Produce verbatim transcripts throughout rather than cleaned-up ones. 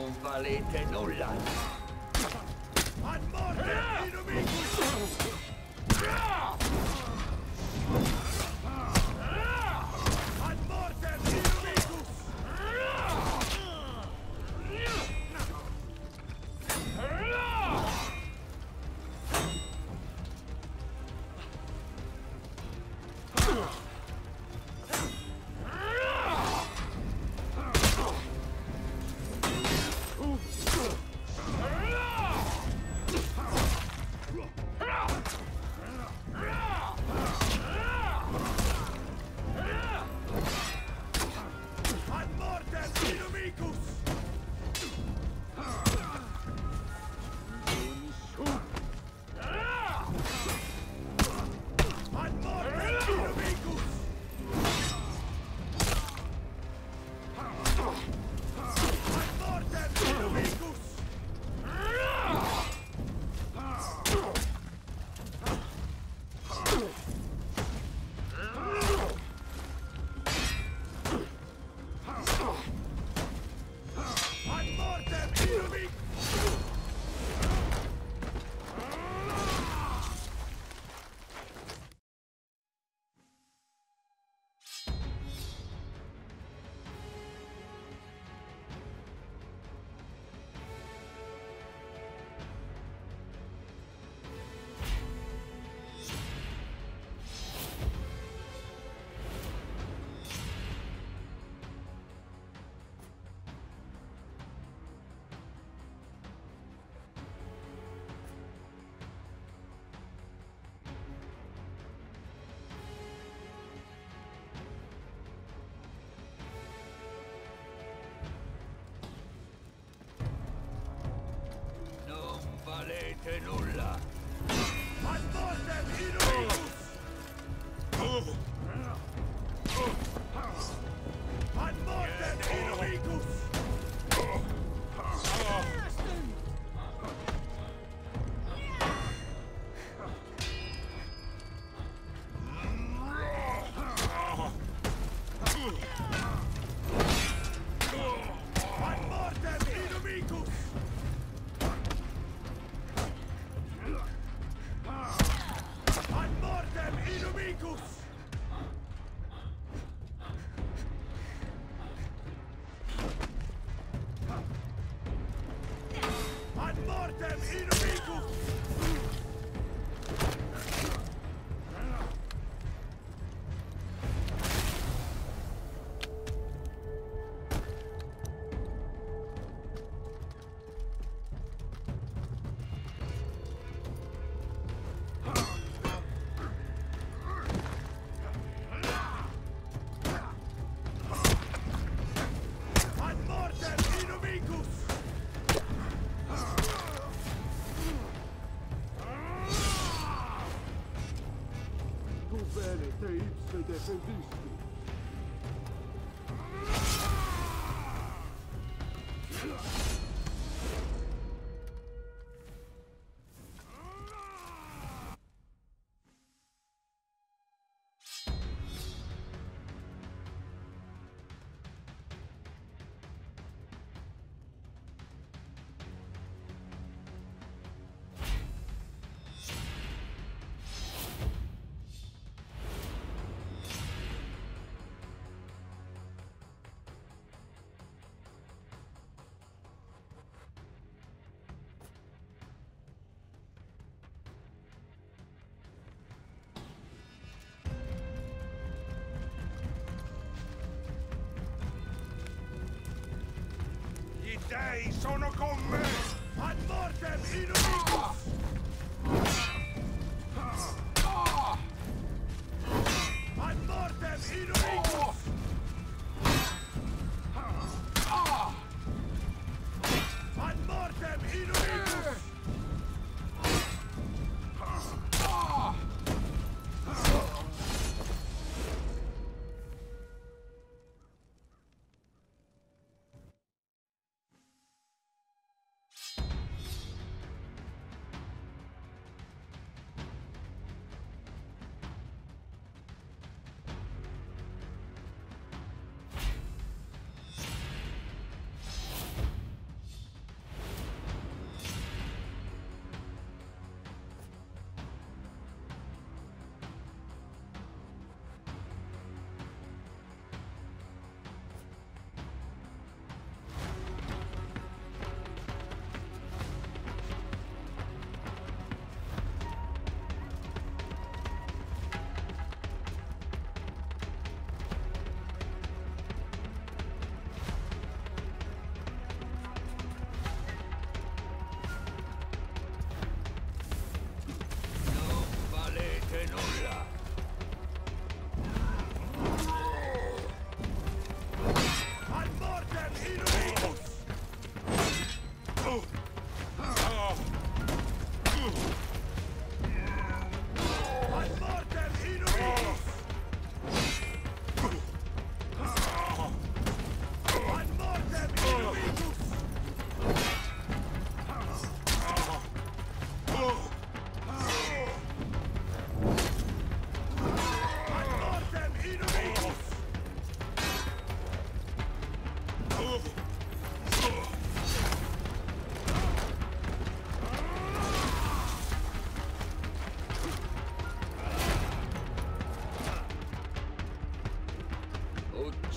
Non valete nulla! Valete nulla! Ad mortem Inumicus! Ad mortem Inumicus! Ad mortem Inumicus! Inumicus! Ad mortem Inumicus! Defendisti. Dei sono con me! Ad mortem Inumicus! Ad mortem Inumicus! Ad mortem Inumicus!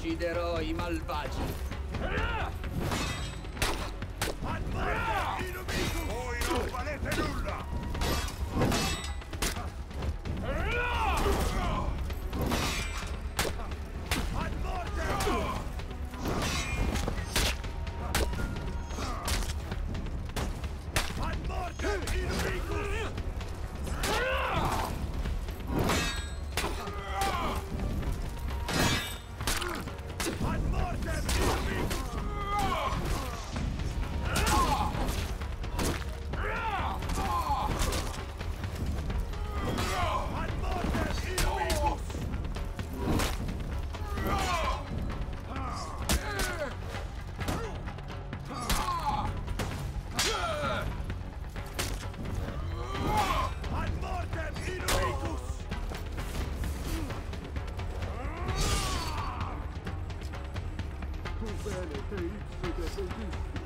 ucciderò i malvagi. Ammazzati, nemico! Voi non valete nulla! Bene, te ipsi da